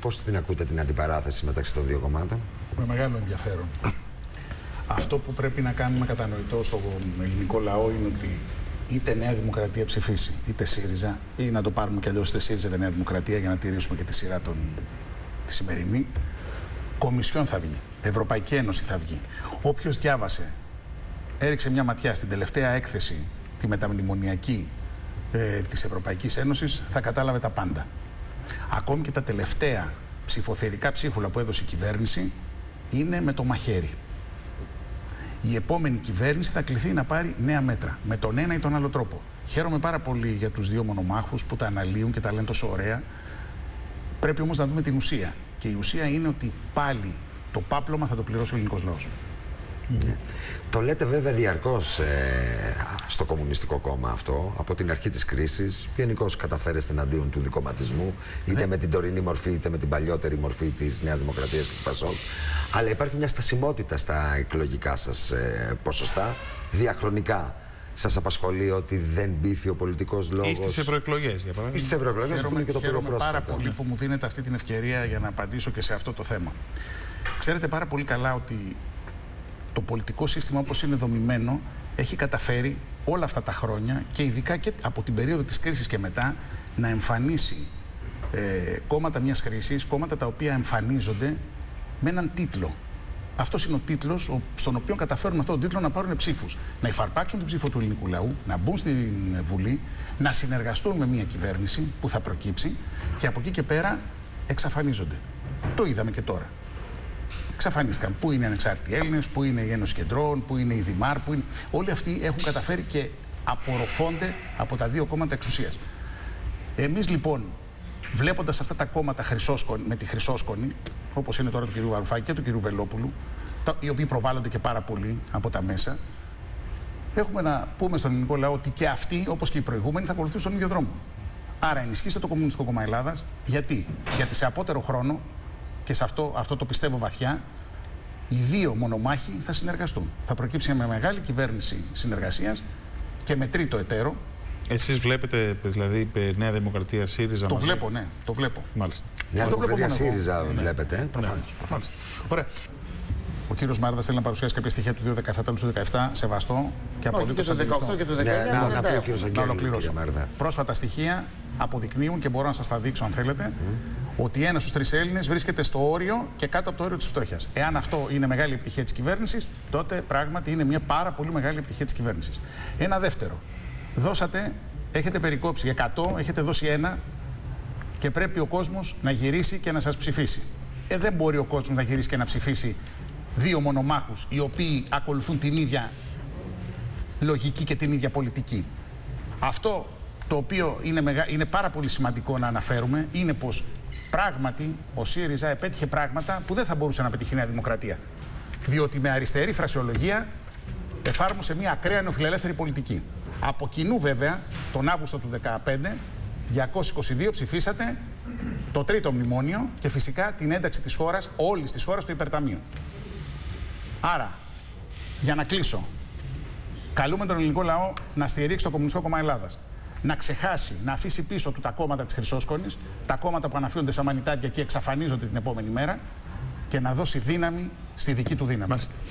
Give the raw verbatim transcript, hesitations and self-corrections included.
Πώς την ακούτε την αντιπαράθεση μεταξύ των δύο κομμάτων? Με μεγάλο ενδιαφέρον. Αυτό που πρέπει να κάνουμε κατανοητό στον ελληνικό λαό είναι ότι είτε Νέα Δημοκρατία ψηφίσει, είτε ΣΥΡΙΖΑ, ή να το πάρουμε κι αλλιώς είτε ΣΥΡΙΖΑ είτε Νέα Δημοκρατία για να τηρήσουμε και τη σειρά των... τη σημερινή. Κομισιόν θα βγει. Ευρωπαϊκή Ένωση θα βγει. Όποιος διάβασε, έριξε μια ματιά στην τελευταία έκθεση, τη μεταμνημονιακή ε, της Ευρωπαϊκής Ένωσης, θα κατάλαβε τα πάντα. Ακόμη και τα τελευταία ψηφοθερικά ψίχουλα που έδωσε η κυβέρνηση είναι με το μαχαίρι. Η επόμενη κυβέρνηση θα κληθεί να πάρει νέα μέτρα, με τον ένα ή τον άλλο τρόπο. Χαίρομαι πάρα πολύ για τους δύο μονομάχους που τα αναλύουν και τα λένε τόσο ωραία. Πρέπει όμως να δούμε την ουσία. Και η ουσία είναι ότι πάλι το πάπλωμα θα το πληρώσει ο ελληνικός λαός. Ναι. Το λέτε βέβαια διαρκώς ε, στο Κομμουνιστικό Κόμμα αυτό, από την αρχή της κρίσης. Γενικώς καταφέρεστε εναντίον του δικομματισμού, είτε ναι. με την τωρινή μορφή, είτε με την παλιότερη μορφή της Νέας Δημοκρατίας και του Πασόκ. Αλλά υπάρχει μια στασιμότητα στα εκλογικά σας ε, ποσοστά, διαχρονικά. Σας απασχολεί ότι δεν μπήθη ο πολιτικός λόγος? Ή στις ευρωεκλογές, για παράδειγμα. Ή στις ευρωεκλογές, που είναι και το πιο πρόσφατο. Πάρα πολύ που μου δίνετε αυτή την ευκαιρία για να απαντήσω και σε αυτό το θέμα. Ξέρετε πάρα πολύ καλά ότι το πολιτικό σύστημα, όπως είναι δομημένο, έχει καταφέρει όλα αυτά τα χρόνια και ειδικά και από την περίοδο της κρίσης και μετά να εμφανίσει ε, κόμματα μιας κρίσης, κόμματα τα οποία εμφανίζονται με έναν τίτλο. Αυτό είναι ο τίτλος στον οποίο καταφέρουν αυτόν τον τίτλο να πάρουν ψήφους. Να υφαρπάξουν την ψήφο του ελληνικού λαού, να μπουν στην Βουλή, να συνεργαστούν με μια κυβέρνηση που θα προκύψει και από εκεί και πέρα εξαφανίζονται. Το είδαμε και τώρα. Εξαφανίστηκαν. Πού είναι οι Ανεξάρτητοι Έλληνες, πού είναι η Ένωση Κεντρών, πού είναι η Δημάρ, πού είναι... Όλοι αυτοί έχουν καταφέρει και απορροφώνται από τα δύο κόμματα εξουσίας. Εμείς λοιπόν, βλέποντας αυτά τα κόμματα με τη χρυσόσκονη, όπως είναι τώρα του κυρίου Βαρουφάκη και του κυρίου Βελόπουλου, οι οποίοι προβάλλονται και πάρα πολύ από τα μέσα, έχουμε να πούμε στον ελληνικό λαό ότι και αυτοί, όπως και οι προηγούμενοι, θα ακολουθούν τον ίδιο δρόμο. Άρα ενισχύστε το Κομμουνιστικό Κόμμα Ελλάδας. Γιατί? Γιατί σε απότερο χρόνο, και σε αυτό, αυτό το πιστεύω βαθιά, οι δύο μονομάχοι θα συνεργαστούν. Θα προκύψει μια μεγάλη κυβέρνηση συνεργασίας και με τρίτο εταίρο. Εσείς βλέπετε, δηλαδή, Νέα Δημοκρατία, ΣΥΡΙΖΑ? Το μαζί. βλέπω, ναι. Το βλέπω. Μάλιστα. Νέα Δημοκρατία, ΣΥΡΙΖΑ ναι. βλέπετε. Ναι. Προφανώς. Ναι. Ωραία. Ο κύριος Μάρδας θέλει να παρουσιάσει κάποια στοιχεία του δύο χιλιάδες δεκαεπτά, τέλος του δύο χιλιάδες δεκαεπτά, σεβαστό και απολύτως αντιληπτό. Όχι, και το δύο χιλιάδες δεκαοκτώ και το δύο χιλιάδες δεκαεννιά. Ναι, ναι, ναι, να, ναι, ναι, να ολοκληρώσω. Πρόσφατα στοιχεία αποδεικνύουν και μπορώ να σας τα δείξω αν θέλετε, mm. ότι ένας στους τρεις Έλληνες βρίσκεται στο όριο και κάτω από το όριο της φτώχειας. Εάν αυτό είναι μεγάλη επιτυχία της κυβέρνησης, τότε πράγματι είναι μια πάρα πολύ μεγάλη επιτυχία της κυβέρνησης. Ένα δεύτερο. Δώσατε, έχετε περικόψει εκατό, έχετε δώσει ένα και πρέπει ο κόσμος να γυρίσει και να σας ψηφίσει. Ε, δεν μπορεί ο κόσμος να γυρίσει και να ψηφίσει δύο μονομάχους οι οποίοι ακολουθούν την ίδια λογική και την ίδια πολιτική. Αυτό το οποίο είναι, μεγα... είναι πάρα πολύ σημαντικό να αναφέρουμε είναι πως πράγματι ο ΣΥΡΙΖΑ επέτυχε πράγματα που δεν θα μπορούσε να πετύχει η Νέα Δημοκρατία. Διότι με αριστερή φρασιολογία εφάρμοσε μια ακραία νεοφιλελεύθερη πολιτική. Από κοινού βέβαια, τον Αύγουστο του δύο χιλιάδες δεκαπέντε, διακόσιοι είκοσι δύο ψηφίσατε το τρίτο μνημόνιο και φυσικά την ένταξη της χώρας, όλης της χώρας, στο υπερταμείο. Άρα, για να κλείσω, καλούμε τον ελληνικό λαό να στηρίξει το Κομμουνιστικό Κόμμα Ελλάδας. Να ξεχάσει, να αφήσει πίσω του τα κόμματα της χρυσόσκονης, τα κόμματα που αναφύονται σαν μανιτάρια και εξαφανίζονται την επόμενη μέρα και να δώσει δύναμη στη δική του δύναμη. Μάλιστα.